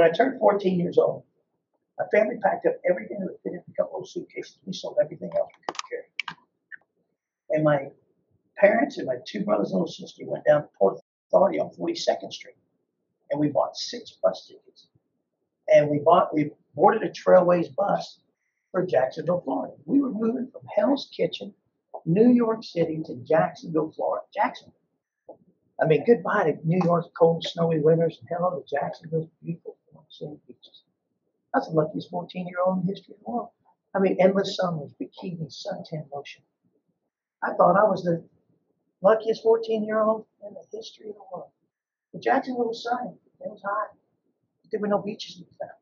When I turned 14 years old, my family packed up everything that fit in a couple of suitcases. We sold everything else we could carry. And my parents and my two brothers and little sister went down to Port Authority on 42nd Street. And we bought 6 bus tickets. And we boarded a Trailways bus for Jacksonville, Florida. We were moving from Hell's Kitchen, New York City, to Jacksonville, Florida. Jacksonville. I mean, goodbye to New York's cold, snowy winters, and hello to Jacksonville's beautiful sand beaches. I was the luckiest 14-year-old in the history of the world. I mean, endless summers, bikini, suntan lotion. I thought I was the luckiest 14-year-old in the history of the world. But Jacksonville was sunny. It was hot. There were no beaches in town.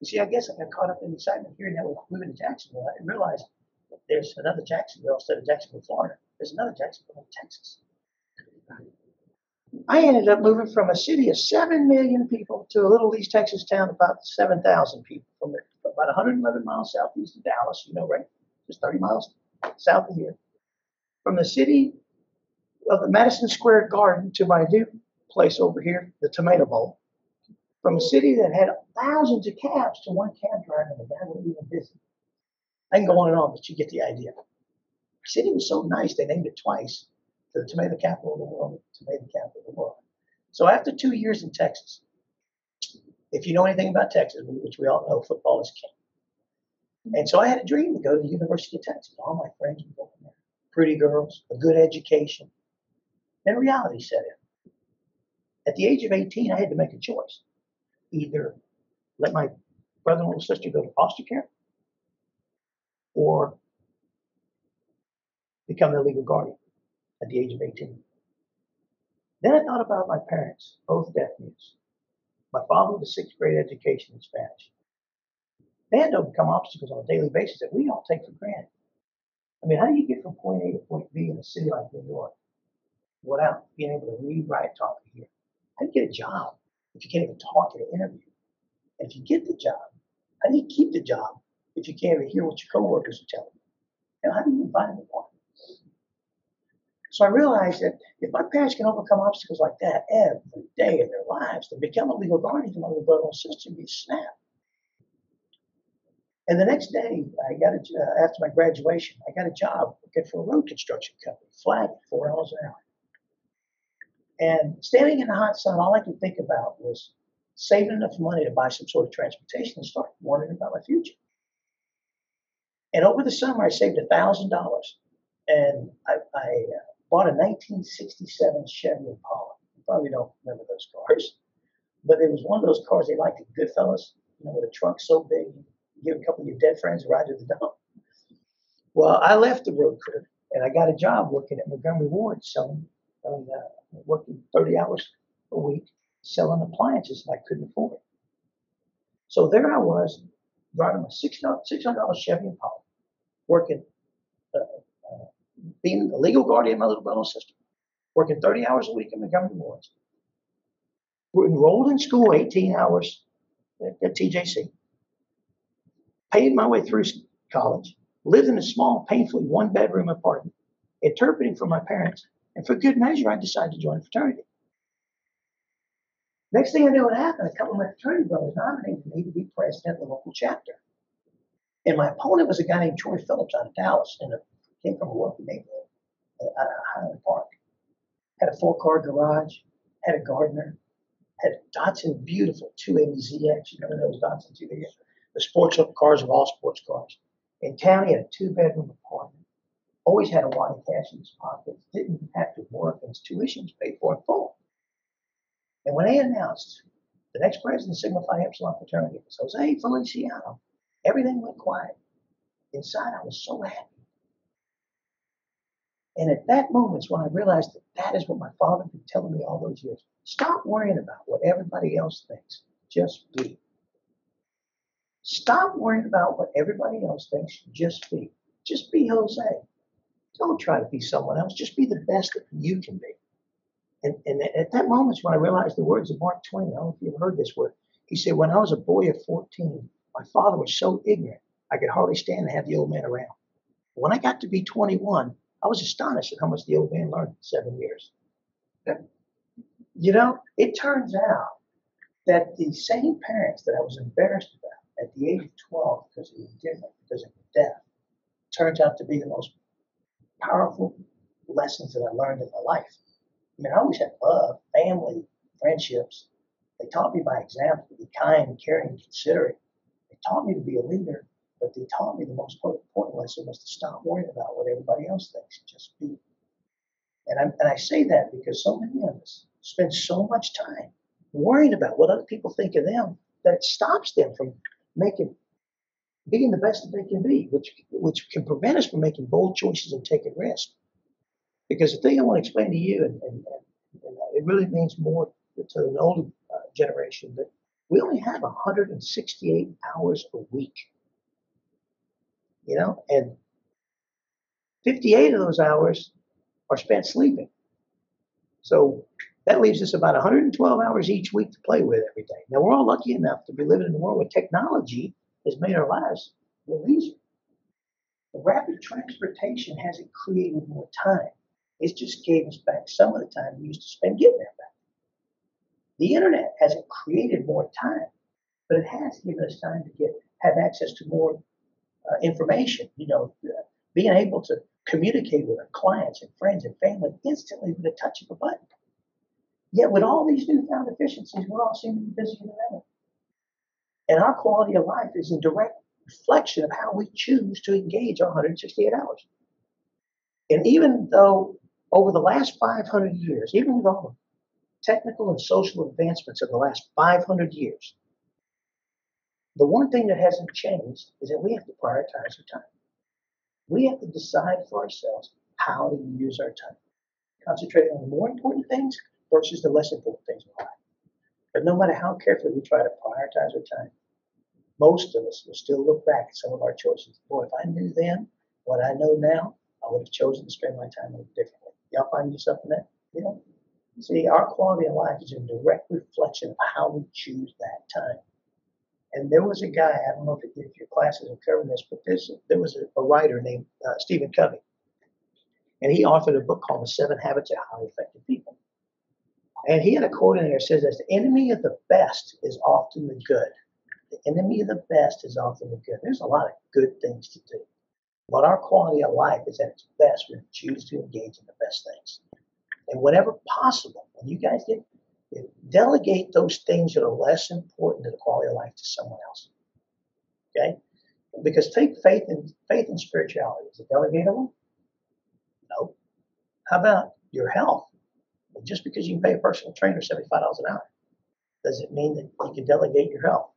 You see, I guess I got caught up in the excitement hearing that we were moving to Jacksonville. I didn't realize that there's another Jacksonville instead of Jacksonville, Florida. There's another Jacksonville in Texas. I ended up moving from a city of 7 million people to a little East Texas town, about 7,000 people, from about 111 miles southeast of Dallas, you know, right? Just 30 miles south of here. From the city of the Madison Square Garden to my new place over here, the Tomato Bowl. From a city that had thousands of cabs to one cab driver, and the guy wasn't even busy. I can go on and on, but you get the idea. The city was so nice, they named it twice. The tomato capital of the world, tomato capital of the world. So after 2 years in Texas, if you know anything about Texas, which we all know, football is king. And so I had a dream to go to the University of Texas. All my friends were going there. Pretty girls, a good education. Then reality set in. At the age of 18, I had to make a choice. Either let my brother and little sister go to foster care or become their legal guardian. At the age of 18. Then I thought about my parents, both deaf mutes. My father with a 6th grade education in Spanish. They had to overcome obstacles on a daily basis that we all take for granted. I mean, how do you get from point A to point B in a city like New York without being able to read, write, talk, and hear? How do you get a job if you can't even talk at an interview? And if you get the job, how do you keep the job if you can't even hear what your coworkers are telling you? And how do you find an apartment? So I realized that if my parents can overcome obstacles like that every day in their lives, then become a legal guardian to my little brother and sister would be snapped. And the next day, after my graduation, I got a job working for a road construction company, flat at 4 hours an hour. And standing in the hot sun, all I could think about was saving enough money to buy some sort of transportation and start wondering about my future. And over the summer, I saved $1,000, and I bought a 1967 Chevrolet Pollard. You probably don't remember those cars, but it was one of those cars they liked at Goodfellas, you know, with a trunk so big, you give a couple of your dead friends a ride to the dump. Well, I left the road crew and I got a job working at Montgomery Ward, working 30 hours a week, selling appliances that I couldn't afford. So there I was, driving my $600 Chevy Impala, working. Being the legal guardian of my little brother and sister, working 30 hours a week in Montgomery Ward. We're enrolled in school 18 hours at TJC. Paid my way through college. Lived in a small, painfully one-bedroom apartment, interpreting for my parents. And for good measure, I decided to join a fraternity. Next thing I knew, it happened. A couple of my fraternity brothers nominated me to be president of the local chapter. And my opponent was a guy named Troy Phillips out of Dallas, and came from a wealthy neighborhood out of Highland Park. Had a 4-car garage, had a gardener, had a Dotson, beautiful 280ZX. You remember those Dotson 280s? The sports cars of all sports cars. In town, he had a 2-bedroom apartment. Always had a lot of cash in his pockets. Didn't have to work, and his tuition was paid for in full. And when they announced the next president of Sigma Phi Epsilon fraternity was Jose Feliciano, everything went quiet. Inside, I was so happy. And at that moment is when I realized that is what my father had been telling me all those years. Stop worrying about what everybody else thinks. Just be. Stop worrying about what everybody else thinks. Just be. Just be Jose. Don't try to be someone else. Just be the best that you can be. And at that moment is when I realized the words of Mark Twain. I don't know if you've heard this word. He said, when I was a boy of 14, my father was so ignorant, I could hardly stand to have the old man around. When I got to be 21, I was astonished at how much the old man learned in 7 years. You know, it turns out that the same parents that I was embarrassed about at the age of 12 because of endearment, because of death, turns out to be the most powerful lessons that I learned in my life. I mean, I always had love, family, friendships. They taught me by example to be kind, caring, considerate. They taught me to be a leader, but they taught me the most important lesson was to stop worrying about what everybody else thinks and just be. And I say that because so many of us spend so much time worrying about what other people think of them that it stops them from being the best that they can be, which can prevent us from making bold choices and taking risks. Because the thing I want to explain to you, and it really means more to an older generation, but we only have 168 hours a week, and 58 of those hours are spent sleeping. So that leaves us about 112 hours each week to play with every day. Now, we're all lucky enough to be living in a world where technology has made our lives a little easier. The rapid transportation hasn't created more time. It just gave us back some of the time we used to spend getting that back. The internet hasn't created more time, but it has given us time to have access to more information. Being able to communicate with our clients and friends and family instantly with a touch of a button. Yet with all these newfound efficiencies, we're all seemingly busier than ever. And our quality of life is in direct reflection of how we choose to engage our 168 hours. And even though over the last 500 years, even with all the technical and social advancements of the last 500 years, the one thing that hasn't changed is that we have to prioritize our time. We have to decide for ourselves how to use our time, concentrating on the more important things versus the less important things in life. But no matter how carefully we try to prioritize our time, most of us will still look back at some of our choices. Boy, if I knew then what I know now, I would have chosen to spend my time a little differently. Y'all find yourself in that? See, our quality of life is a direct reflection of how we choose that time. And there was a guy, I don't know if your classes are covering this, but there was a writer named Stephen Covey. And he authored a book called The Seven Habits of Highly Effective People. And he had a quote in there that says, "As the enemy of the best is often the good." The enemy of the best is often the good. There's a lot of good things to do. But our quality of life is at its best when we choose to engage in the best things. And whenever possible, when you guys get, delegate those things that are less important to the quality of life to someone else. Okay? Because take faith and spirituality. Is it delegatable? No. How about your health? Just because you can pay a personal trainer $75 an hour, does it mean that you can delegate your health?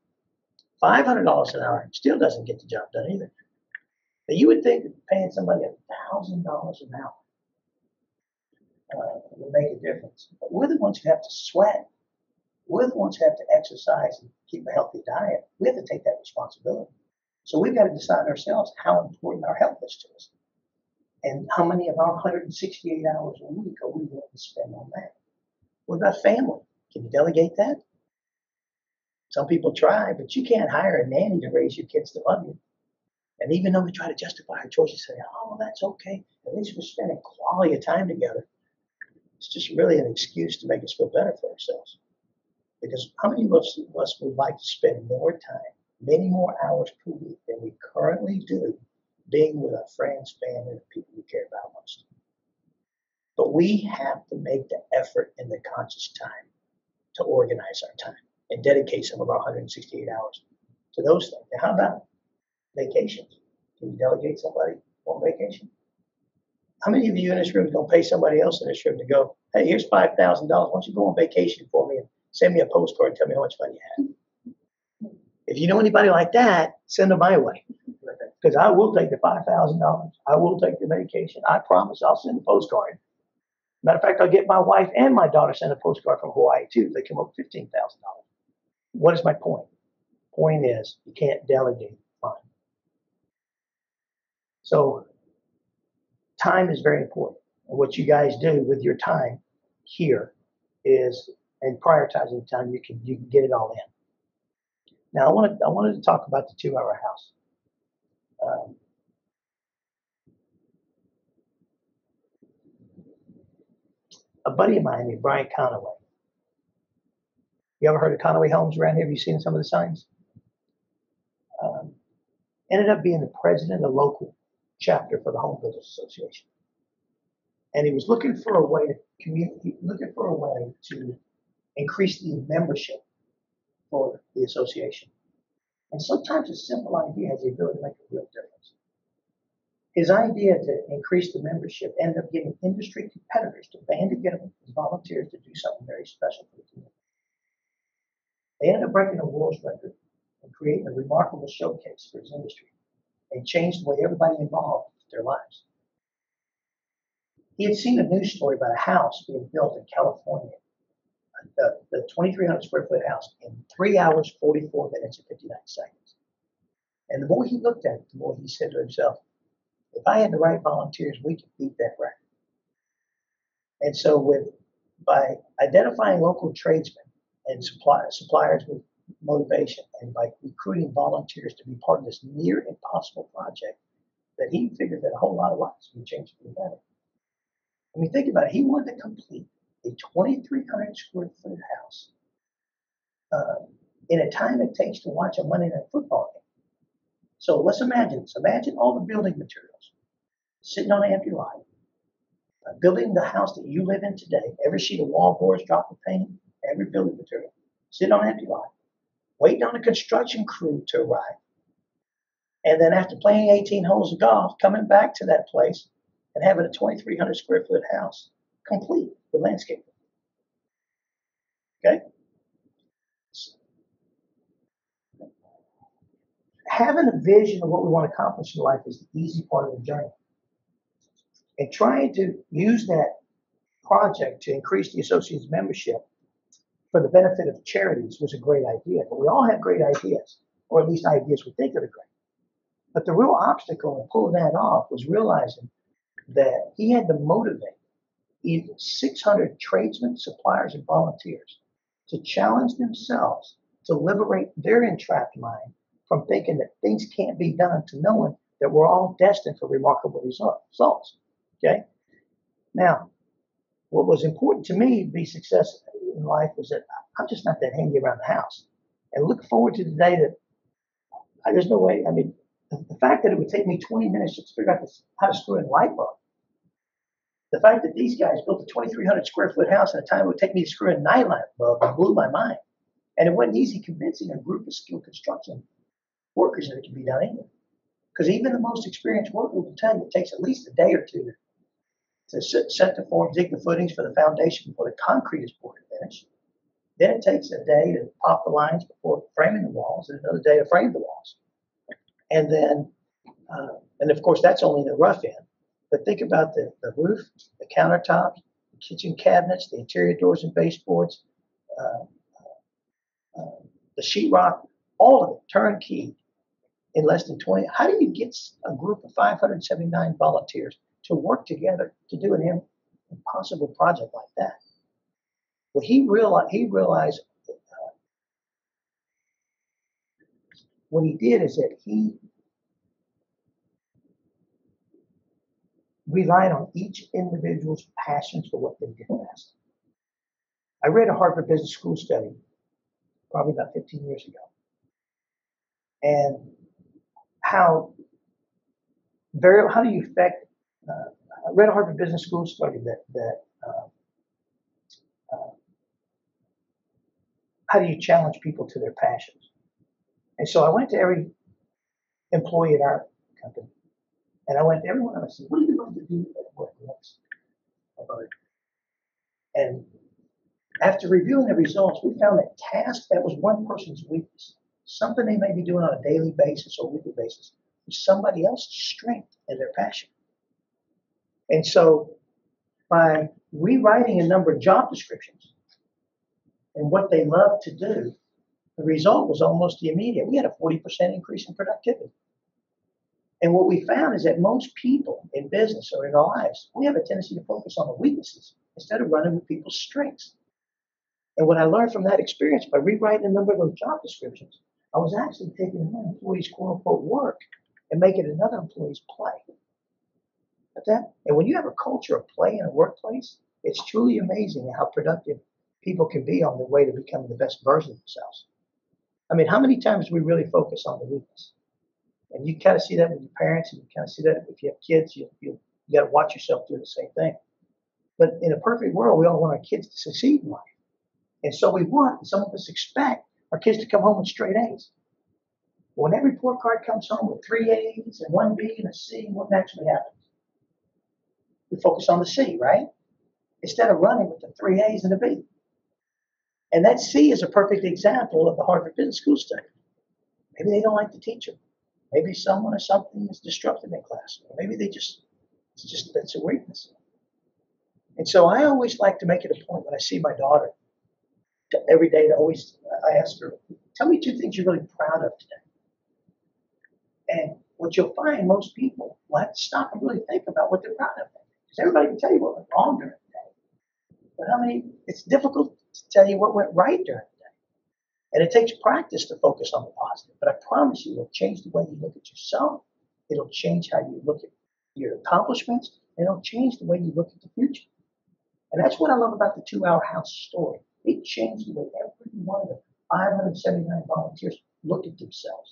$500 an hour still doesn't get the job done either. But you would think that paying somebody $1,000 an hour would make a difference. But we're the ones who have to sweat. We're the ones who have to exercise and keep a healthy diet. We have to take that responsibility. So we've got to decide ourselves how important our health is to us. And how many of our 168 hours a week are we willing to spend on that? What about family? Can you delegate that? Some people try, but you can't hire a nanny to raise your kids to love you. And even though we try to justify our choices, say, oh, that's okay. At least we're spending quality of time together. It's just really an excuse to make us feel better for ourselves. Because how many of us would like to spend more time, many more hours per week than we currently do, being with our friends, family, and people we care about most? But we have to make the effort and the conscious time to organize our time and dedicate some of our 168 hours to those things. Now, how about vacations? Can you delegate somebody on vacation? How many of you in this room is going to pay somebody else in this room to go, hey, here's $5,000. Why don't you go on vacation for me and send me a postcard and tell me how much money you had? If you know anybody like that, send them my way. Because I will take the $5,000. I will take the vacation. I promise I'll send a postcard. Matter of fact, I'll get my wife and my daughter send a postcard from Hawaii, too. They come up with $15,000. What is my point? Point is, you can't delegate fun. So time is very important. And what you guys do with your time here is, and prioritizing time, you can get it all in. Now, I wanted to talk about the 2-hour house. A buddy of mine named Brian Conaway You ever heard of Conaway Homes around here? Have you seen some of the signs? Ended up being the president of the local chapter for the Home Builders Association. And he was looking for a way to increase the membership for the association. And sometimes a simple idea has the ability to make a real difference. His idea to increase the membership ended up getting industry competitors to band together as volunteers to do something very special for the community. They ended up breaking the world's record and creating a remarkable showcase for his industry and changed the way everybody involved their lives. He had seen a news story about a house being built in California, the 2,300 square foot house, in 3 hours, 44 minutes, and 59 seconds. And the more he looked at it, the more he said to himself, if I had the right volunteers, we could beat that record. And so by identifying local tradesmen and suppliers with motivation, and by recruiting volunteers to be part of this near impossible project, that he figured that a whole lot of lives would change for the better. I mean, think about it. He wanted to complete a 2,300 square foot house in a time it takes to watch a Monday Night Football game. So let's imagine this. Imagine all the building materials sitting on an empty lot, building the house that you live in today, every sheet of wallboards, drop of paint, every building material, sitting on an empty lot, waiting on a construction crew to arrive. And then after playing 18 holes of golf, coming back to that place and having a 2,300 square foot house complete with landscaping. Okay? Having a vision of what we want to accomplish in life is the easy part of the journey. And trying to use that project to increase the associate's membership for the benefit of charities was a great idea. But we all have great ideas, or at least ideas we think are great. But the real obstacle in pulling that off was realizing that he had to motivate even 600 tradesmen, suppliers, and volunteers to challenge themselves to liberate their entrapped mind from thinking that things can't be done to knowing that we're all destined for remarkable results. Okay? Now, what was important to me to be successful in life was that I'm just not that handy around the house. And look forward to the day that there's no way. I mean, the fact that it would take me 20 minutes to figure out how to screw in a light bulb. The fact that these guys built a 2,300 square foot house at a time it would take me to screw in a night light bulb blew my mind. And it wasn't easy convincing a group of skilled construction workers that it can be done anyway. Because even the most experienced worker will tell you it takes at least a day or two to set the form, dig the footings for the foundation before the concrete is poured and finished. Then it takes a day to pop the lines before framing the walls, and another day to frame the walls. And then, of course, that's only the rough end. But think about the roof, the countertops, the kitchen cabinets, the interior doors and baseboards, the sheetrock, all of it turnkey in less than 20. How do you get a group of 579 volunteers to work together to do an impossible project like that? Well, he realized what he did is that he relied on each individual's passions for what they did best. I read a Harvard Business School study probably about 15 years ago, and I read a Harvard Business School study that how do you challenge people to their passions? And so I went to every employee at our company, and I went to everyone and I said, what do you love to do at work next? And after reviewing the results, we found that task that was one person's weakness, something they may be doing on a daily basis or weekly basis, was somebody else's strength and their passion. And so by rewriting a number of job descriptions and what they love to do, the result was almost immediate. We had a 40% increase in productivity. And what we found is that most people in business or in our lives, we have a tendency to focus on the weaknesses instead of running with people's strengths. And what I learned from that experience by rewriting a number of those job descriptions, I was actually taking one employee's quote-unquote work and making another employee's play. And when you have a culture of play in a workplace, it's truly amazing how productive people can be on their way to becoming the best version of themselves. I mean, how many times do we really focus on the weakness? And you kind of see that with your parents, and you kind of see that if you have kids, you got to watch yourself do the same thing. But in a perfect world, we all want our kids to succeed in life. And so we want, some of us expect our kids to come home with straight A's. When every report card comes home with 3 A's and 1 B and a C, what actually happens? We focus on the C, right? Instead of running with the 3 A's and a B. And that C is a perfect example of the Harvard Business School study. Maybe they don't like the teacher. Maybe someone or something is disruptive in class. Or maybe they just that's a weakness. And so I always like to make it a point when I see my daughter every day to always, I ask her, tell me 2 things you're really proud of today. And what you'll find, most people will have to stop and really think about what they're proud of. Because everybody can tell you what went wrong during the day. But how many, it's difficult to tell you what went right during the day. And it takes practice to focus on the positive. But I promise you, it'll change the way you look at yourself. It'll change how you look at your accomplishments. And it'll change the way you look at the future. And that's what I love about the 2-hour house story. It changed the way every one of the 579 volunteers looked at themselves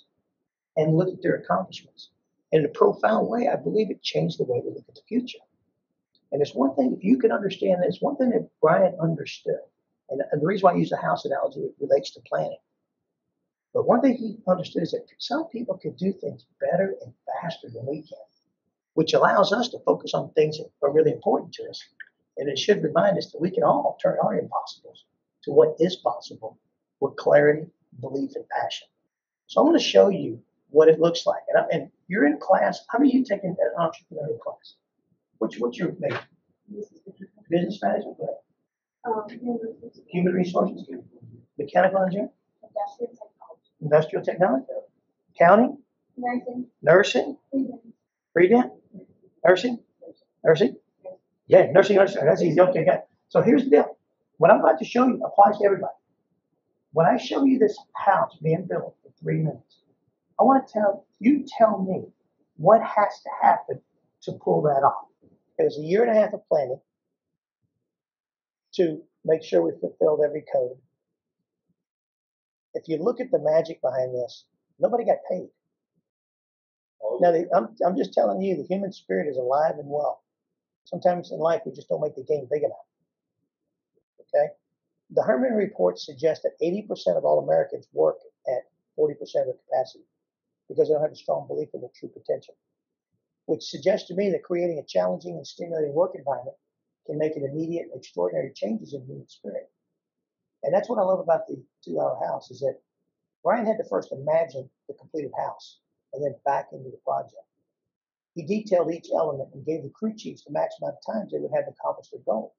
and looked at their accomplishments. And in a profound way, I believe it changed the way we look at the future. And it's one thing, if you can understand this, one thing that Brian understood, and the reason why I use the house analogy, it relates to planning. But one thing he understood is that some people can do things better and faster than we can, which allows us to focus on things that are really important to us. And it should remind us that we can all turn our impossibles to what is possible with clarity, belief, and passion. So I'm going to show you what it looks like. And you're in class. How many of you taking an entrepreneurial class? What's your major? Business management? Human resources? Mechanical engineering? Industrial technology? Accounting? Nursing? Pre-dent? Nursing? Yeah, nursing. That's easy. Okay, good. So here's the deal. What I'm about to show you applies to everybody. When I show you this house, me and Bill, for 3 minutes, I want to tell you, tell me what has to happen to pull that off. It was a 1.5 years of planning to make sure we fulfilled every code. If you look at the magic behind this, nobody got paid. Now, I'm just telling you, the human spirit is alive and well. Sometimes in life, we just don't make the game big enough. Okay? The Herman report suggests that 80% of all Americans work at 40% of their capacity because they don't have a strong belief in their true potential, which suggests to me that creating a challenging and stimulating work environment can make an immediate and extraordinary changes in human spirit. And that's what I love about the 2-hour house is that Brian had to first imagine the completed house and then back into the project. He detailed each element and gave the crew chiefs the maximum amount of times they would have to accomplish their goal.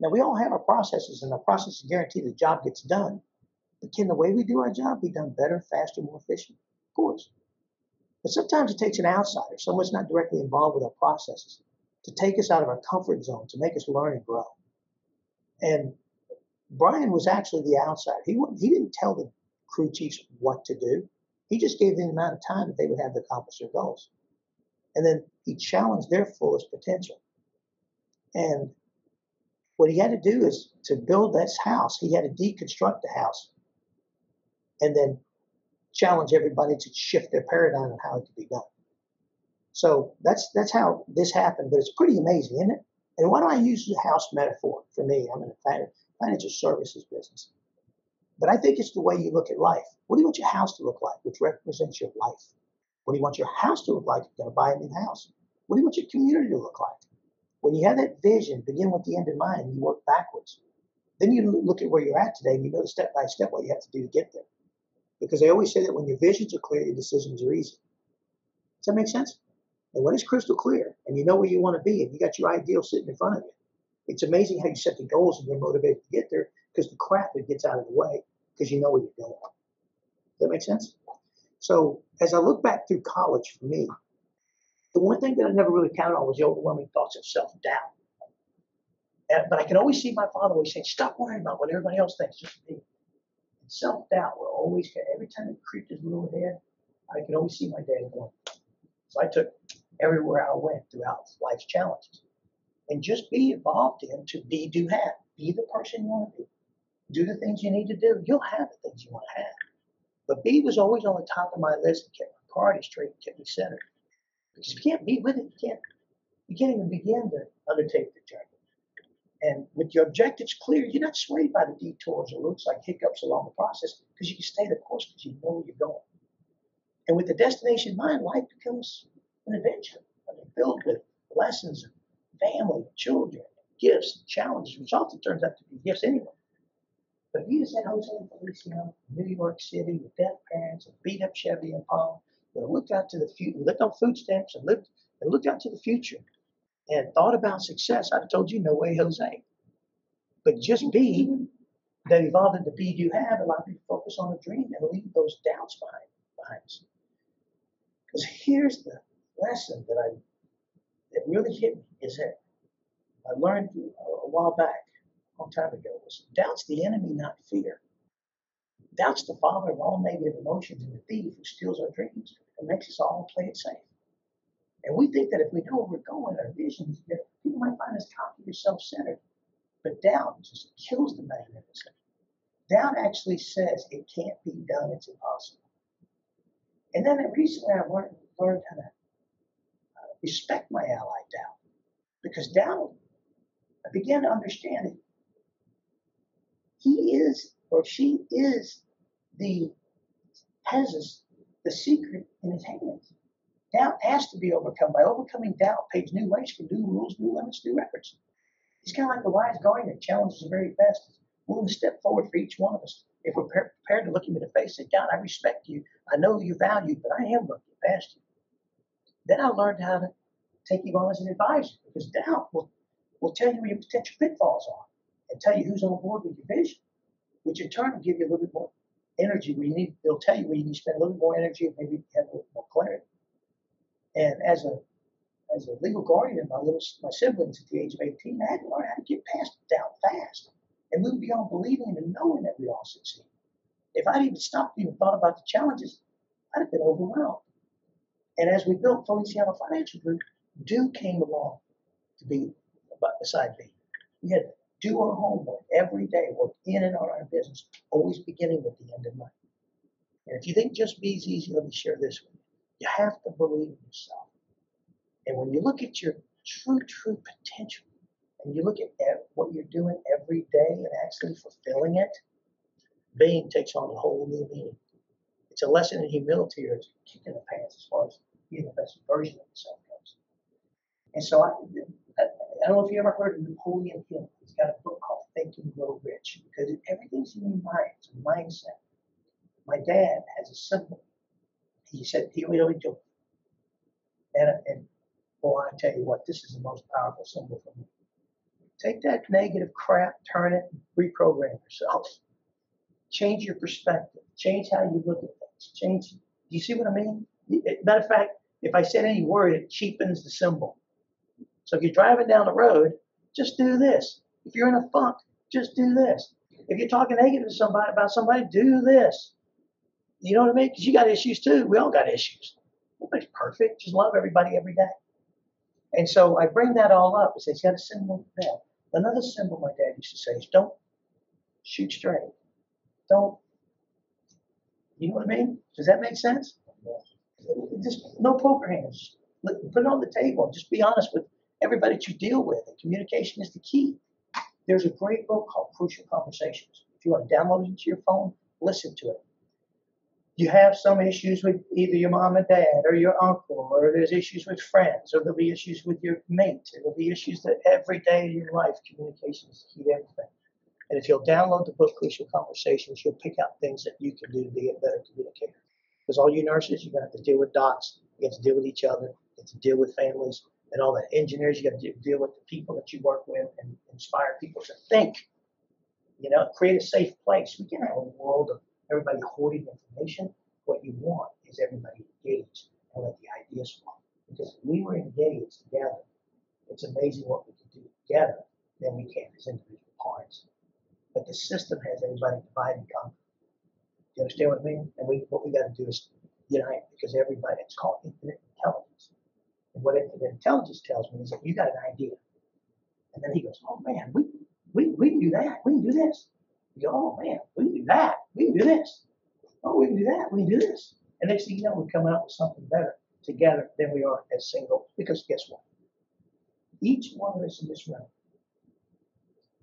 Now, we all have our processes, and our processes guarantee the job gets done. But can the way we do our job be done better, faster, more efficient? Of course. But sometimes it takes an outsider, someone's not directly involved with our processes, to take us out of our comfort zone, to make us learn and grow. And Brian was actually the outsider. He didn't tell the crew chiefs what to do. He just gave them the amount of time that they would have to accomplish their goals. And then he challenged their fullest potential. And what he had to do is to build this house, he had to deconstruct the house and then challenge everybody to shift their paradigm on how it could be done. So that's how this happened, but it's pretty amazing, isn't it? And why do I use the house metaphor? For me, I'm in the financial services business. But I think it's the way you look at life. What do you want your house to look like, which represents your life? What do you want your house to look like if you're going to buy a new house? What do you want your community to look like? When you have that vision, begin with the end in mind, and you work backwards. Then you look at where you're at today, and you know step by step what you have to do to get there. Because they always say that when your visions are clear, your decisions are easy. Does that make sense? And when it's crystal clear, and you know where you want to be, and you got your ideal sitting in front of you, it's amazing how you set the goals and you're motivated to get there because the crap that gets out of the way because you know where you're going. Does that make sense? So as I look back through college for me, the one thing that I never really counted on was the overwhelming thoughts of self-doubt. But I can always see my father always saying, stop worrying about what everybody else thinks, just me. And self-doubt will always, every time it creeped his little head, I could always see my dad going. So I took everywhere I went throughout life's challenges. And just be involved in to be, do, have. Be the person you want to be. Do the things you need to do. You'll have the things you want to have. But B was always on the top of my list and kept my priorities straight and kept me centered. Because if you can't be with it, you can't even begin to undertake the journey. And with your objectives clear, you're not swayed by the detours or looks like hiccups along the process because you can stay the course because you know where you're going. And with the destination in mind, life becomes an adventure. I mean, filled with lessons and family, children, gifts, challenges. Results, it turns out to be gifts anyway. But if you just had Jose Feliciano, New York City, with deaf parents, and beat up Chevy and Palm, but looked out to the future, looked on food stamps and looked out to the future, and thought about success, I'd have told you, no way, Jose. But just be, that evolved into be you have, and allow you to focus on the dream and leave those doubts behind us. Because here's the lesson that really hit me, is that I learned a while back, a long time ago, was doubt's the enemy, not fear. Doubt's the father of all negative emotions and the thief who steals our dreams and makes us all play it safe. And we think that if we know where we're going, our visions, that people might find us cocky or self-centered. But doubt just kills the magnificence. Doubt actually says it can't be done, it's impossible. And then recently I learned how to respect my ally, doubt. Because doubt, I began to understand it. He is, or she is, has the secret in his hands. Doubt has to be overcome. By overcoming doubt, paves new ways for new rules, new limits, new efforts. It's kind of like the wise gardener challenges the very best. Willing to step forward for each one of us. If we're prepared to look him in the face and say, God, I respect you. I know you value, but I am looking past you. Then I learned how to take you on as an advisor, because doubt will tell you where your potential pitfalls are and tell you who's on board with your vision, which in turn will give you a little bit more energy where you need. They'll tell you where you need to spend a little bit more energy and maybe have a little more clarity. And as a legal guardian of my siblings at the age of 18, I had to learn how to get past doubt fast and move beyond believing and knowing that we all succeed. If I'd even stopped and even thought about the challenges, I'd have been overwhelmed. And as we built Feliciano Financial Group, do came along to be beside me. We had to do our homework every day, work in and out of our business, always beginning with the end in mind. And if you think just be easy, let me share this with you. You have to believe in yourself. And when you look at your true potential, and you look at what you're doing every day and actually fulfilling it, being takes on a whole new meaning. It's a lesson in humility, or it's a kick in the pants as far as being the best version of yourself goes. And so I don't know if you ever heard of Napoleon Hill. He's got a book called Think and Grow Rich, because everything's in your mind. It's a mindset. My dad has a simple. He said, here we only do it. And boy, I tell you what, this is the most powerful symbol for me. Take that negative crap, turn it, reprogram yourself. Change your perspective. Change how you look at things. Change. Do you see what I mean? Matter of fact, if I said any word, it cheapens the symbol. So if you're driving down the road, just do this. If you're in a funk, just do this. If you're talking negative to somebody about somebody, do this. You know what I mean? Because you got issues too. We all got issues. Nobody's perfect. Just love everybody every day. And so I bring that all up and say, it's got a symbol there. Another symbol my dad used to say is don't shoot straight. Don't. You know what I mean? Does that make sense? Just no poker hands. Put it on the table. Just be honest with everybody that you deal with. And communication is the key. There's a great book called Crucial Conversations. If you want to download it to your phone, listen to it. You have some issues with either your mom and dad or your uncle, or there's issues with friends, or there'll be issues with your mate. There'll be issues that every day in your life, communication is the key to everything. And if you'll download the book, Crucial Conversations, you'll pick out things that you can do to be a better communicator. Because all you nurses, you're going to have to deal with docs. You have to deal with each other. You have to deal with families and all that. Engineers, you have to deal with the people that you work with and inspire people to think. You know, create a safe place. We can have a world of everybody hoarding information. What you want is everybody engaged and let the ideas flow. Because if we were engaged together, it's amazing what we can do together than we can as individual parts. But the system has everybody divided and conquered. You understand what I mean? And what we got to do is unite, because everybody, it's called infinite intelligence. And what infinite intelligence tells me is that you got an idea. And then he goes, oh man, we We can do that. We can do this. You go, oh, man, we can do that. We can do this. Oh, we can do that. We can do this. And next thing you know, we're coming up with something better together than we are as singles. Because guess what? Each one of us in this room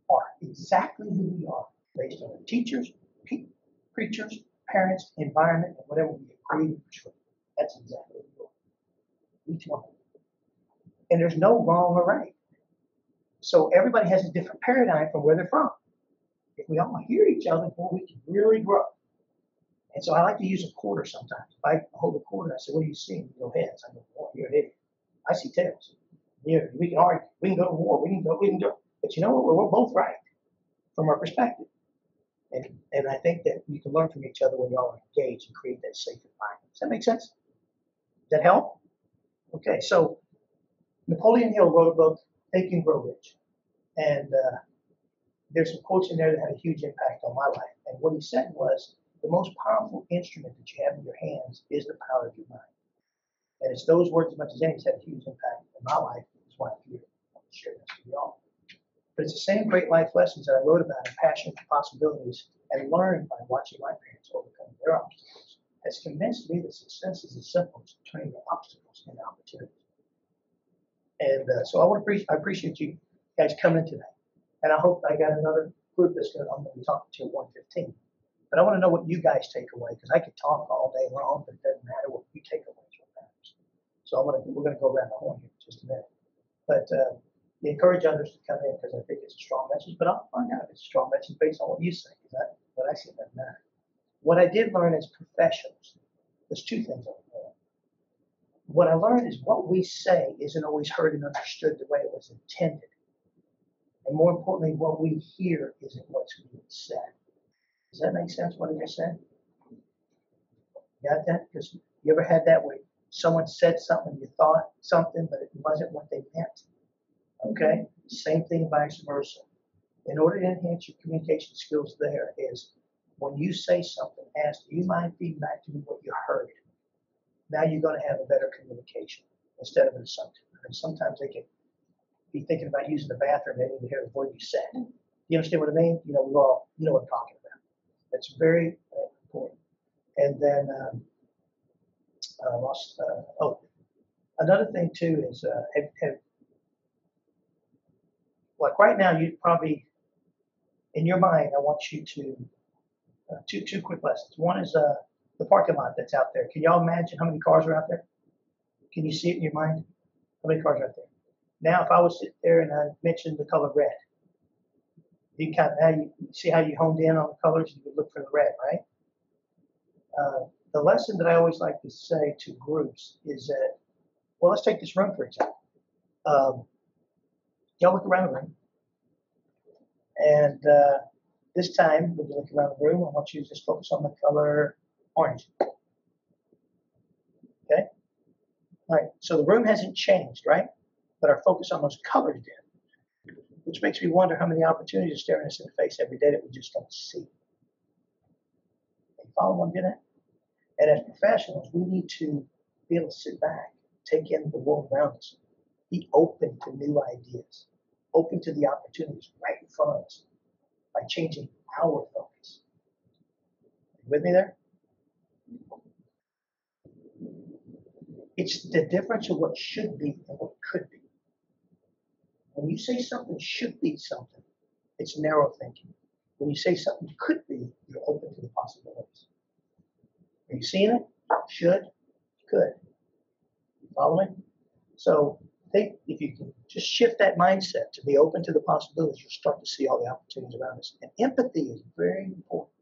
are exactly who we are based on our teachers, people, preachers, parents, environment, and whatever we agree with. That's exactly what we are. Each one of them. And there's no wrong or right. So everybody has a different paradigm from where they're from. If we all hear each other, well, we can really grow. And so I like to use a quarter sometimes. If I hold a quarter, I say, what do you see? You go heads. I go, well, you're an idiot. I see tails. Here, we can argue. We can go to war. We can do it. But you know what? We're both right from our perspective. And I think that you can learn from each other when y'all are engaged and create that safe environment. Does that make sense? Does that help? Okay, so Napoleon Hill wrote a book, Think and Grow Rich. And there's some quotes in there that had a huge impact on my life. And what he said was, the most powerful instrument that you have in your hands is the power of your mind. And it's those words as much as any that's had a huge impact in my life. That's why I'm here. I'm going to share this with y'all. But it's the same great life lessons that I wrote about in Passion for Possibilities and learned by watching my parents overcome their obstacles has convinced me that success is as simple as turning the obstacles into opportunities. And so I appreciate you guys coming today. And I hope I got another group I'm going to be talking to at 1:15. But I want to know what you guys take away, because I could talk all day long, but it doesn't matter what you take away is what matters. So we're going to go around the horn here in just a minute. But encourage others to come in, because I think it's a strong message. But I'll find out if it's a strong message based on what you say, because what I say doesn't matter. What I did learn as professionals, there's two things I learned. What I learned is what we say isn't always heard and understood the way it was intended. And more importantly, what we hear isn't what's being said. Does that make sense, what I just said? Got that? Because you ever had that where someone said something, you thought something, but it wasn't what they meant? Okay? Same thing, vice versa. In order to enhance your communication skills there is when you say something, ask, do you mind feeding back to me what you heard? Now you're going to have a better communication instead of an assumption. And sometimes they can be thinking about using the bathroom, they didn't hear the word you said. You understand what I mean? You know, we all, you know what I'm talking about. That's very important. And then, another thing too is, like right now, you probably, in your mind, I want you to, two quick lessons. One is the parking lot that's out there. Can y'all imagine how many cars are out there? Can you see it in your mind? How many cars are out there? Now, if I was sitting there and I mentioned the color red, you kind of see how you honed in on the colors and you look for the red, right? The lesson that I always like to say to groups is that, well, let's take this room for example. Y'all look around the room. And this time, when you look around the room, I want you to just focus on the color orange. Okay? All right, so the room hasn't changed, right? But our focus on those colors did. Which makes me wonder how many opportunities are staring us in the face every day that we just don't see. You follow what I'm getting at? And as professionals, we need to be able to sit back, take in the world around us, be open to new ideas, open to the opportunities right in front of us by changing our focus. Are you with me there? It's the difference of what should be and what could be. When you say something should be something, it's narrow thinking. When you say something could be, you're open to the possibilities. Are you seeing it? Should, could. You following? So think if you can just shift that mindset to be open to the possibilities, you'll start to see all the opportunities around us. And empathy is very important.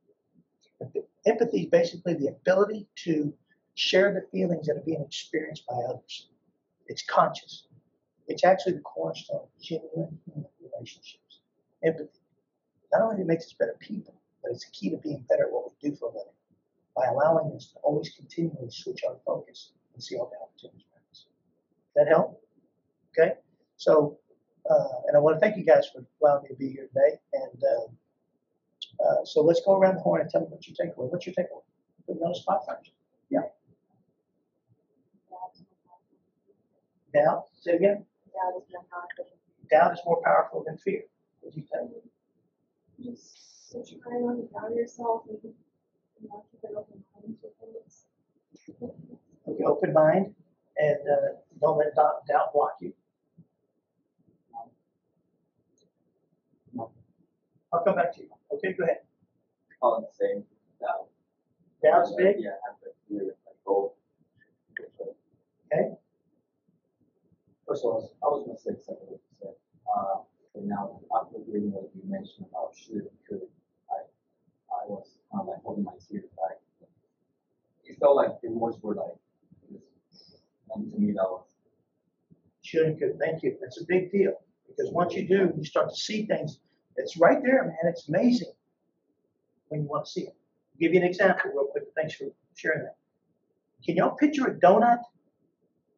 Empathy is basically the ability to share the feelings that are being experienced by others. It's conscious. It's actually the cornerstone of genuine human relationships. Empathy. Not only makes us better people, but it's the key to being better at what we do for a living by allowing us to always continually switch our focus and see all the opportunities around us. Does that help? Okay? So, and I want to thank you guys for allowing me to be here today. And so let's go around the horn and tell me what your takeaway. What's your takeaway? Put me on the spot first. Yeah. Doubt. Say again. Doubt is more powerful than fear. What do you think? just to try not to doubt yourself and not keep an open mind to things. Keep an open mind and don't let doubt block you. I'll come back to you. Okay, go ahead. All the same. Doubt. Doubt's big? Yeah, I have to hear my goal. Okay. First of all, I was going to say something like you said. And now, after hearing what you mentioned about should and could, I was kind of like holding my tears back. It felt like the words were like, and to me, that was. Should and could. Thank you. That's a big deal. Because once you do, you start to see things. It's right there, man. It's amazing when you want to see it. I'll give you an example real quick. Thanks for sharing that. Can y'all picture a donut,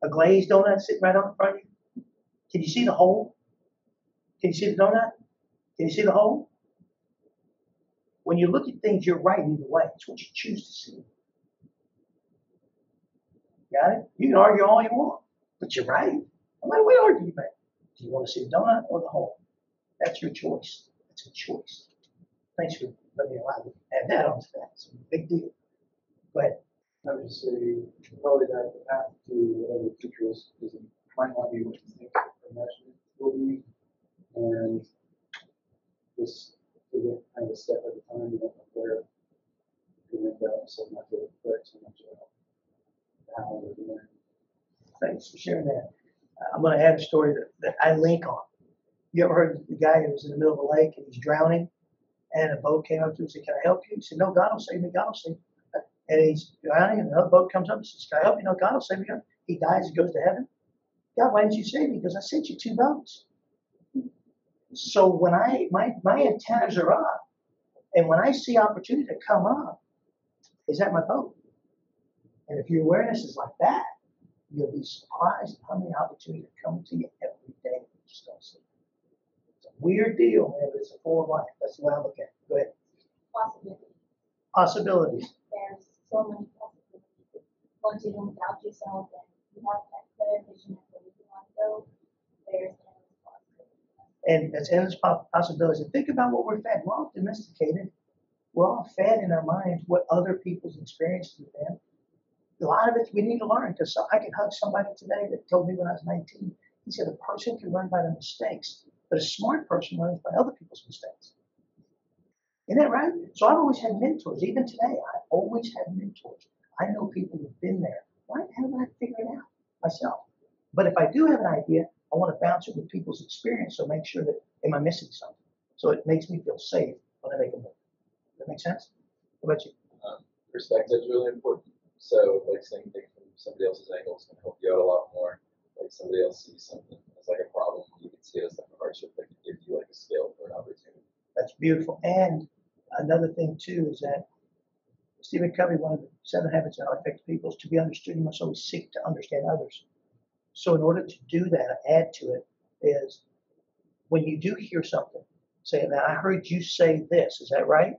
a glazed donut sitting right on in front of you? Can you see the hole? Can you see the donut? Can you see the hole? When you look at things, you're right either way. It's what you choose to see. Got it? You can argue all you want, but you're right. No matter what argument you make. Do you want to see the donut or the hole? That's your choice. That's a choice. Thanks for letting me allow me to add that on to that. It's a big deal. Go ahead. I would just say probably that the path to whatever the future is might not be what you think or imagine it will be. And just to get kind of a step at a time, you don't know where you end up, so not to worry so much about how and when. Thanks for sharing that. I'm going to add a story that I link on. You ever heard the guy who was in the middle of the lake and he's drowning, and a boat came up to him and said, "Can I help you?" He said, "No, God will save me. God will save me." And he's drowning, and another boat comes up and says, "Can I help you?" "No, God will save me." He dies and goes to heaven. "God, why didn't you save me?" He goes, "I sent you two boats." So when my antennas are up, and when I see opportunity to come up, is that my boat? And if your awareness is like that, you'll be surprised at how many opportunities are coming to you every day. You just don't see. Weird deal, man, but it's a full of life. That's the way I look at it. Go ahead. Possibilities. Possibilities. There's so many possibilities. Once you don't doubt yourself and you have that clear vision of where you want to go, there's endless possibilities. And that's endless possibilities. And think about what we're fed. We're all domesticated. We're all fed in our minds what other people's experiences have been. A lot of it we need to learn, because I can hug somebody today that told me when I was 19, he said, a person can learn by their mistakes. But a smart person learns by other people's mistakes. Isn't that right? So I've always had mentors. Even today, I always have mentors. I know people who've been there. Why haven't I figured it out myself? But if I do have an idea, I want to bounce it with people's experience, so make sure that, am I missing something? So it makes me feel safe when I make a move. Does that make sense? What about you? Perspective is really important. So like seeing things from somebody else's angle is going to help you out a lot more. Like somebody else sees something as like a problem, you can see it as like a hardship that can give you like a scale for an opportunity. That's beautiful. And another thing too is that Stephen Covey, one of the 7 habits of highly effective people, is to be understood, you must always seek to understand others. So in order to do that, add to it is when you do hear something, say, "Now I heard you say this, is that right?"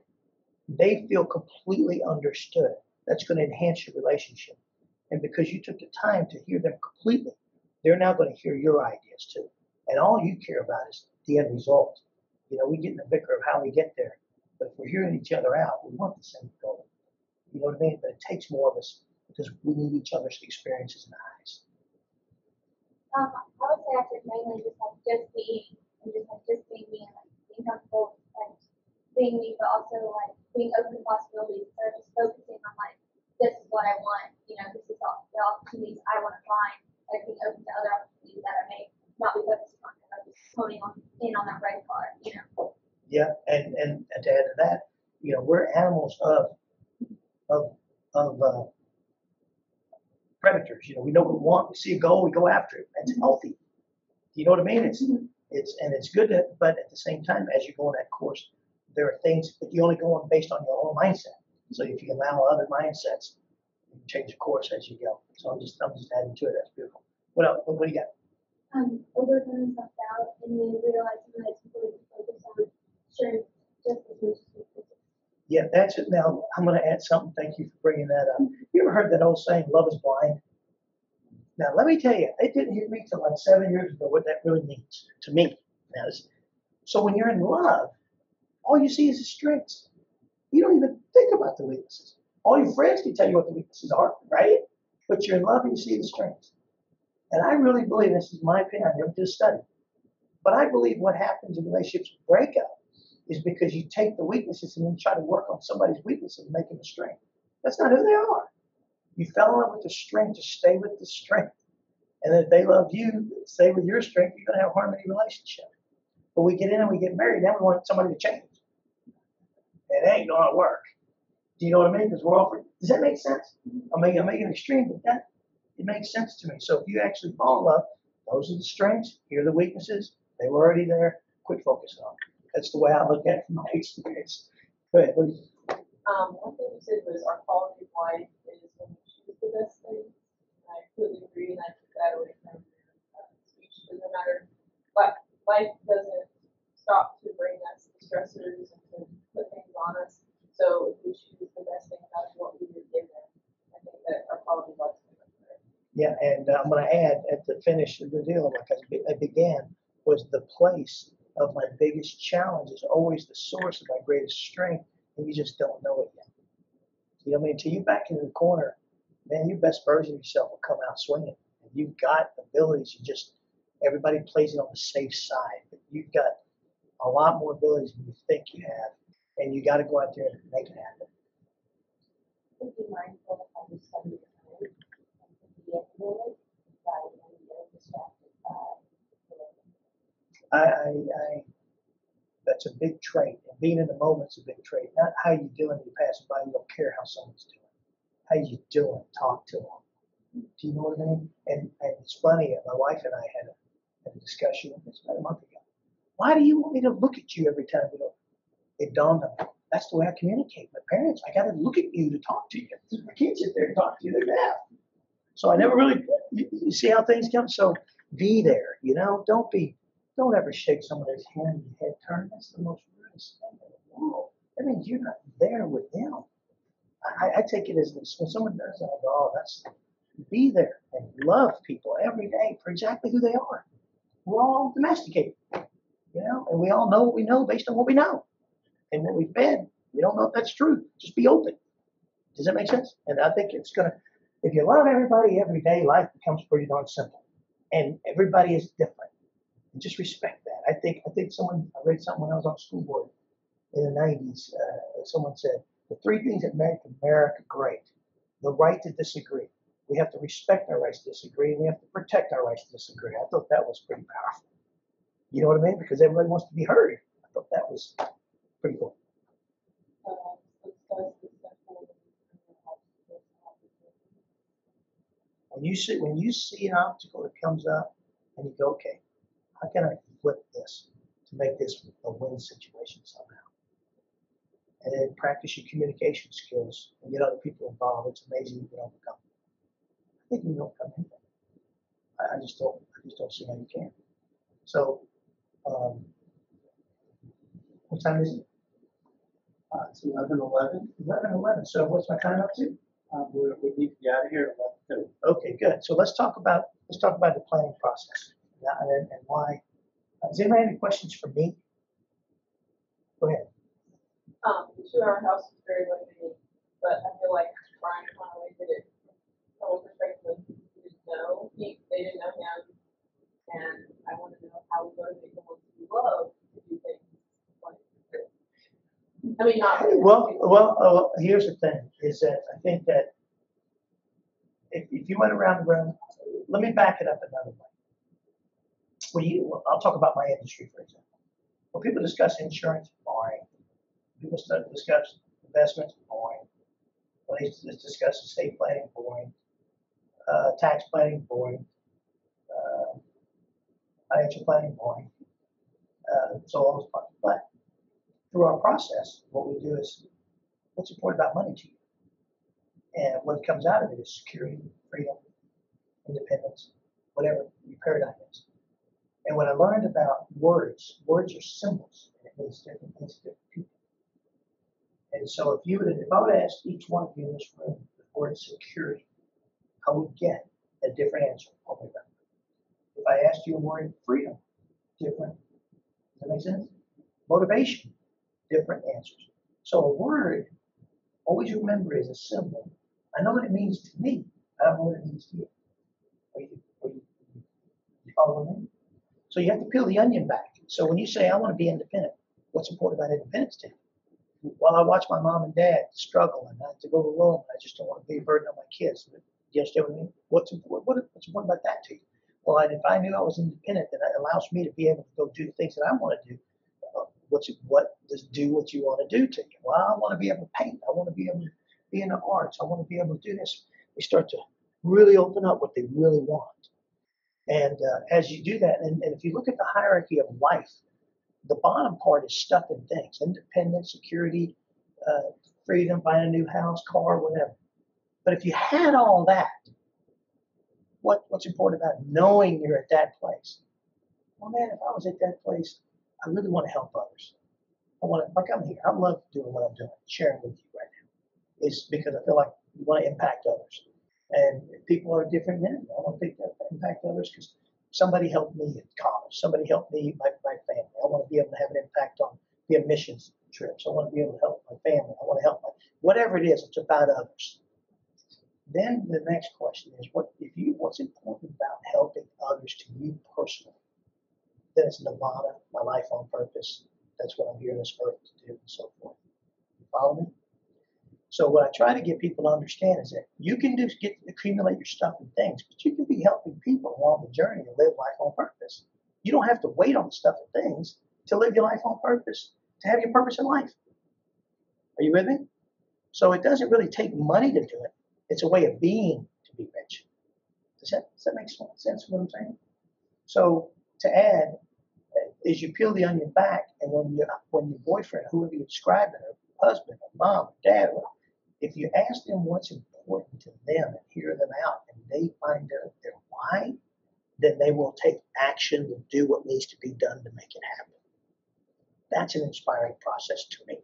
They feel completely understood. That's going to enhance your relationship. And because you took the time to hear them completely, they're now going to hear your ideas too. And all you care about is the end result. You know, we get in the bicker of how we get there. But if we're hearing each other out, we want the same goal. You know what I mean? But it takes more of us because we need each other's experiences and eyes. I would say I could mainly just being me and like being comfortable and being me, but also like being open to possibilities. So just focusing on like, this is what I want, you know, this is all the opportunities I want to find. Like being open to other opportunities that I may not be focusing on, but just honing in on that red card, you know. Yeah, and to add to that, you know, we're animals of predators. You know, we know what we want. We see a goal, we go after it. That's healthy. You know what I mean? It's good, but at the same time, as you go on that course, there are things, but you only go on based on your own mindset. So if you allow other mindsets, change the course as you go. So I'm just adding to it. That's beautiful. What else? What do you got? Overcoming self-doubt and realizing that it's important to focus on sharing just as much as you can. Yeah, that's it. Now I'm going to add something. Thank you for bringing that up. You ever heard that old saying, "Love is blind"? Now let me tell you, it didn't hit me till like 7 years ago what that really means to me. Now, so when you're in love, all you see is the strengths. You don't even think about the weaknesses. All your friends can tell you what the weaknesses are, right? But you're in love and you see the strengths. And I really believe, this is my opinion, I never did a study, but I believe what happens in relationships break up is because you take the weaknesses and you try to work on somebody's weaknesses and make them a strength. That's not who they are. You fell in love with the strength, just stay with the strength. And if they love you, stay with your strength, you're going to have a harmony relationship. But we get in and we get married, now we want somebody to change. It ain't going to work. Do you know what I mean? Because we're all free. Does that make sense? I'm making an extreme, but that it makes sense to me. So if you actually fall in love, those are the strengths, here are the weaknesses, they were already there, quit focusing on them. That's the way I look at it from my experience. Go ahead, please. One thing you said was our quality of life is when we choose the best things. And I completely agree, and I took that away from speech. Because no matter what, life doesn't stop to bring us stressors and to put things on us. So if we choose the best thing, that's what we were given. I think that our quality of life is better. Yeah, and I'm going to add at the finish of the deal, because I began, was the place of my biggest challenge is always the source of my greatest strength. And you just don't know it yet. You know what I mean? Until you're back in the corner, man, your best version of yourself will come out swinging. And you've got abilities. You just, everybody plays it on the safe side. But you've got a lot more abilities than you think you have. And you got to go out there and make it happen. I think you're mindful of the study of time and the effort rather than being distracted by I that's a big trait, and being in the moment's a big trait. Not how you doing when you pass by, you don't care how someone's doing. How you doing? Talk to them. Do you know what I mean? And it's funny, my wife and I had a discussion about a month ago. Why do you want me to look at you every time? It dawned on me. That's the way I communicate. My parents, I got to look at you to talk to you. I can't sit there and talk to you like that. So I never really, you see how things come? So be there, you know? Don't ever shake somebody's hand and head turn. That's the most ruinous thing in the world. That means you're not there with them. I take it as this. When someone does that, I go, oh, that's, be there and love people every day for exactly who they are. We're all domesticated, you know, and we all know what we know based on what we know. And what we've been, we don't know if that's true. Just be open. Does that make sense? And I think it's going to, if you love everybody every day, life becomes pretty darn simple. And everybody is different. And just respect that. I think someone, I read something when I was on school board in the 90s. Someone said, the three things that make America great, the right to disagree. We have to respect our rights to disagree, and we have to protect our rights to disagree. I thought that was pretty powerful. You know what I mean? Because everybody wants to be heard. I thought that was pretty cool. When you see an obstacle that comes up and you go, okay, how can I flip this to make this a win situation somehow? And then practice your communication skills and get other people involved. It's amazing you can overcome. I think you can overcome anything. I just don't see how you can. So, what time is it? It's 11:11. 11:11. So what's my time up to? We need to be out of here at 11:30. Okay, good. So let's talk about the planning process. And why? Does anybody have any questions for me? Go ahead. The 2-hour house is very limited, but I feel like Brian Conaway did it from a perspective of he didn't know. They didn't know him, and I want to know how we motivate the ones we love to do things like this. I mean, not really. Well, here's the thing: is that I think that if you went around the room, let me back it up another way. I'll talk about my industry, for example. When people discuss insurance, boring. People discuss investments, boring. When they discuss estate planning, boring. Tax planning, boring. Financial planning, boring. So all those parts. But through our process, what we do is, what's important about money to you? And what comes out of it is security, freedom, independence, whatever your paradigm is. And what I learned about words are symbols, and it means different things to different people. And so if I would ask each one of you in this room the word security, I would get a different answer. If I asked you the word freedom, different. Does that make sense? Motivation, different answers. So a word, always remember, is a symbol. I know what it means to me. I don't know what it means to you. Are you following me? So you have to peel the onion back. So when you say, I want to be independent, what's important about independence to you? Well, I watch my mom and dad struggle, and I have to go alone. I just don't want to be a burden on my kids. Do you understand what I mean? What's important about that to you? Well, and if I knew I was independent, then it allows me to be able to go do the things that I want to do. What does do what you want to do to you? Well, I want to be able to paint. I want to be able to be in the arts. I want to be able to do this. They start to really open up what they really want. And as you do that, and if you look at the hierarchy of life, the bottom part is stuff and things. Independence, security, freedom, buying a new house, car, whatever. But if you had all that, what's important about knowing you're at that place? Well, man, if I was at that place, I really want to help others. I want to, like I'm here, I love doing what I'm doing, sharing with you right now. It's because I feel like you want to impact others. And people are different men. I want to impact others because somebody helped me at college. Somebody helped me, my family. I want to be able to have an impact on the missions trips. I want to be able to help my family. I want to help my, whatever it is, it's about others. Then the next question is, what's important about helping others to you personally? Then it's Nirvana, my life on purpose. That's what I'm here on this earth to do, and so forth. You follow me? So what I try to get people to understand is that you can just accumulate your stuff and things, but you can be helping people along the journey and live life on purpose. You don't have to wait on stuff and things to live your life on purpose, to have your purpose in life. Are you with me? So it doesn't really take money to do it. It's a way of being to be rich. Does that make sense what I'm saying? So to add, is you peel the onion back, and when your boyfriend, whoever you're describing, or husband, or mom, or dad, if you ask them what's important to them and hear them out and they find out their why, then they will take action to do what needs to be done to make it happen. That's an inspiring process to me.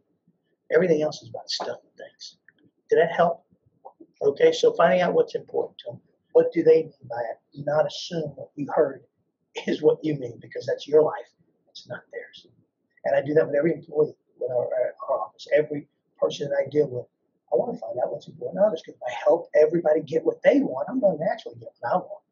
Everything else is about stuff and things. Did that help? Okay, so finding out what's important to them. What do they mean by it? Do not assume what you heard is what you mean, because that's your life. It's not theirs. And I do that with every employee in our office, every person that I deal with. I want to find out what's important to others, because if I help everybody get what they want, I'm going to naturally get what I want.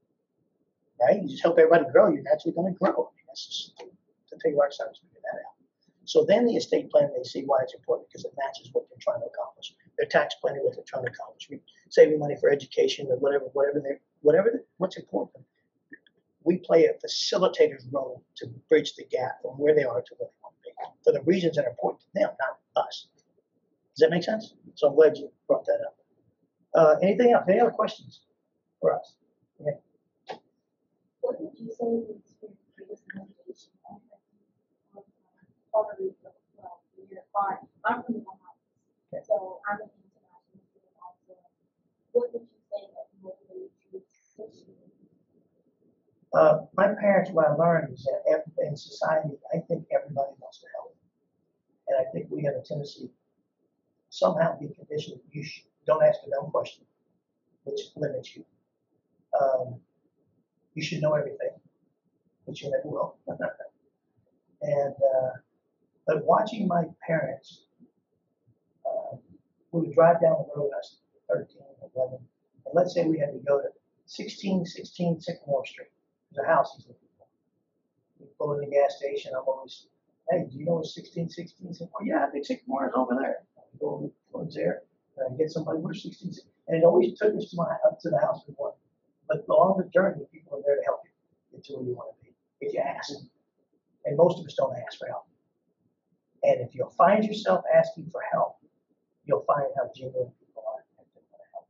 Right? You just help everybody grow, you're naturally going to grow. I mean, that's just to figure out how to figure that out. So then the estate planning, they see why it's important, because it matches what they're trying to accomplish. Their tax planning, what they're trying to accomplish. Saving money for education or whatever, what's important. We play a facilitator's role to bridge the gap from where they are to where they want to be, for the reasons that are important to them, not us. Does that make sense? So I'm glad you brought that up. Anything else? Any other questions for us? Yeah. What would you say is your biggest motivation? I'm from the Bahamas, so I'm an international student also. What would you say that motivates you to pursue? My parents, what I learned is that in society, I think everybody wants to help. And I think we have a tendency somehow be conditioned. You don't ask a dumb question, which limits you. You should know everything, which you never will. But watching my parents, we would drive down the road, I was 13, 11, and let's say we had to go to 1616 Sycamore Street. There's a house he's looking for. We pull in the gas station, I'm always, hey, do you know where 1616 Sycamore? Yeah, I think Sycamore is over there. Go towards there and get somebody. We're 16, and it always took us up to the house we wanted. But along the journey, people are there to help you get to where you want to be if you ask. And most of us don't ask for help. And if you'll find yourself asking for help, you'll find how genuine people are and they want to help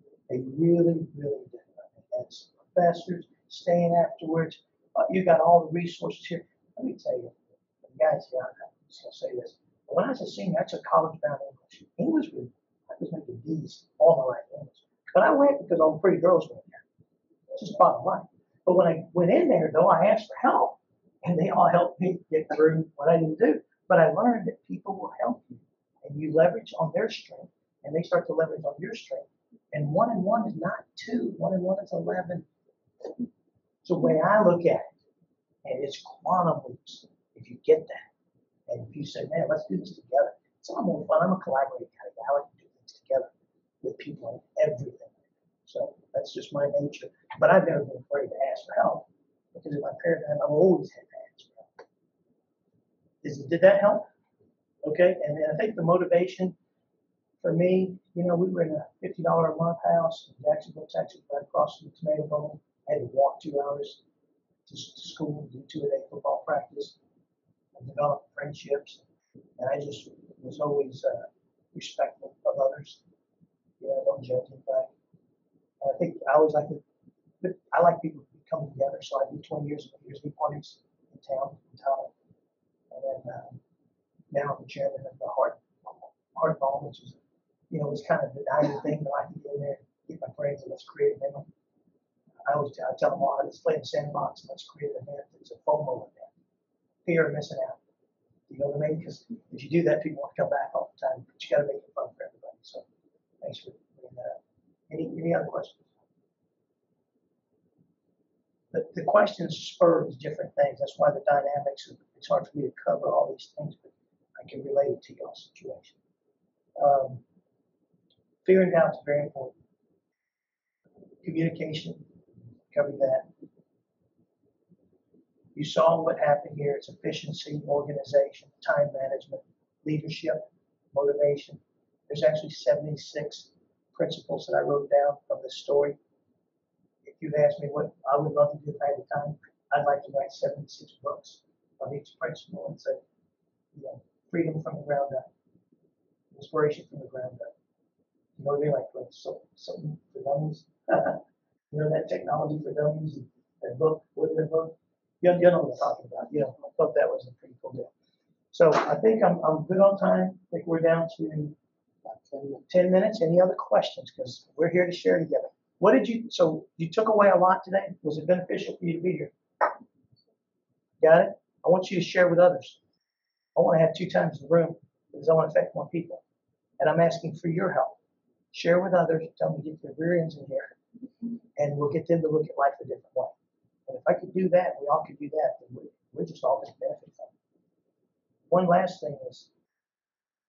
you. They really, really do. That's professors staying afterwards. You got all the resources here. Let me tell you, guys, yeah, I'm going to say this. When I was a senior, I took college-bound English. English was, I was making D's all my life in English. But I went because all the pretty girls went there. It's just bottom line. But when I went in there, though, I asked for help, and they all helped me get through what I didn't do. But I learned that people will help you, and you leverage on their strength, and they start to leverage on your strength. And one is not two. 1 and 1 is 11. It's the way I look at it, and it's quantum leaps if you get that. And if you say, man, let's do this together, it's a lot more fun. I'm a collaborative kind of guy. I like to do things together with people and everything. So that's just my nature. But I've never been afraid to ask for help because in my paradigm, I've always had to ask for help. Did that help? Okay. And then I think the motivation for me, you know, we were in a $50 a month house in Jacksonville, Texas, right across from the Tomato Bowl. I had to walk 2 hours to school, do 2 a day football practice, and develop friendships. And I just was always respectful of others. You know, don't judge anybody. And I think I always like to, I like people to come together. So I do 20 years of years parties in town, in Tyler. And then now I'm the chairman of the Heart Ball, which is, you know, it was kind of the dying thing that I could get in there, get my friends, and let's create a memory. I always tell them all, let's play in the sandbox, and let's create an event. It's a FOMO event. Fear of missing out. You know what I mean? Because if you do that, people want to come back all the time. But you got to make it fun for everybody. So thanks for doing that. Any other questions? The questions spur different things. That's why the dynamics, it's hard for me to cover all these things, but I can relate it to your situation. Fear and doubt is very important. Communication, cover that. You saw what happened here. It's efficiency, organization, time management, leadership, motivation. There's actually 76 principles that I wrote down from this story. If you've asked me what I would love to do if I had the time, I'd like to write 76 books on each principle and say, you know, freedom from the ground up, inspiration from the ground up. You know what I mean? Like something for dummies. You know, that technology for dummies, that book, wouldn't that book? You know what I'm talking about. You know, I thought that was a pretty cool deal. So I think I'm good on time. I think we're down to about 10 minutes. Any other questions? Because we're here to share together. What did you, so you took away a lot today? Was it beneficial for you to be here? Got it? I want you to share with others. I want to have 2 times the room because I want to affect more people. And I'm asking for your help. Share with others. Tell them to get their rear ends in here. And we'll get them to look at life a different way. And if I could do that, we all could do that, then we're just all going to benefit from it. One last thing is,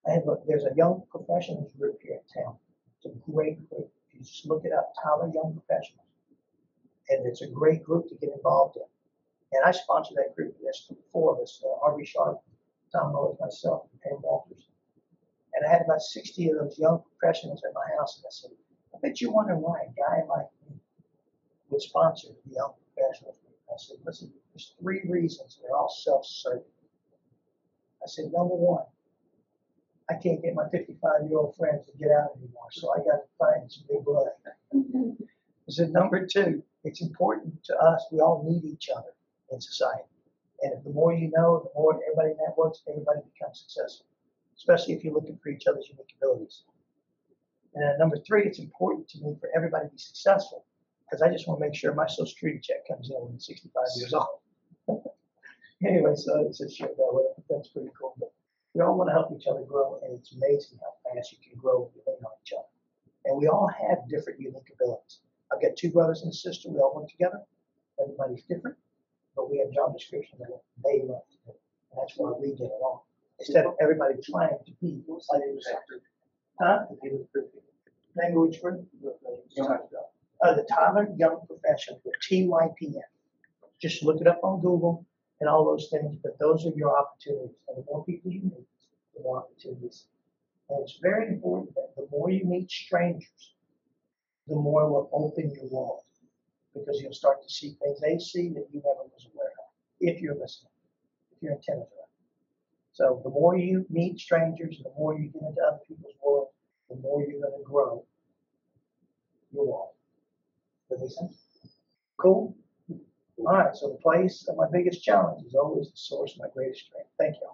there's a young professionals group here in town. It's a great group. You just look it up, Tyler Young Professionals. And it's a great group to get involved in. And I sponsor that group. There's 4 of us, Harvey Sharp, Tom Miller, myself, and Pam Walters. And I had about 60 of those young professionals at my house. And I said, I bet you're wondering why a guy like me would sponsor the young professionals. I said, listen, there's 3 reasons. They're all self-serving. I said, number 1, I can't get my 55-year-old friends to get out anymore, so I got to find some new blood. I said, number 2, it's important to us. We all need each other in society. And the more you know, the more everybody networks, everybody becomes successful, especially if you're looking for each other's unique abilities. And number 3, it's important to me for everybody to be successful, because I just want to make sure my Social Security check comes in when I'm 65 years old. Anyway, so it's a share that way. That's pretty cool. But we all want to help each other grow, and it's amazing how fast you can grow when you lean on each other. And we all have different unique abilities. I've got 2 brothers and a sister. We all work together. Everybody's different, but we have job descriptions that they love to do. And that's why we get along. Instead of everybody trying to be like exactly. Huh? Language for the Tyler Young Professionals, the TYPN. Just look it up on Google and all those things, but those are your opportunities. And the more people you meet, the more opportunities. And it's very important that the more you meet strangers, the more it will open your world, because you'll start to see things they see that you never was aware of, if you're listening, if you're attentive. So the more you meet strangers, the more you get into other people's world, the more you're going to grow your world. Does that make sense? Cool? All right, so the place of my biggest challenge is always the source of my greatest strength. Thank you.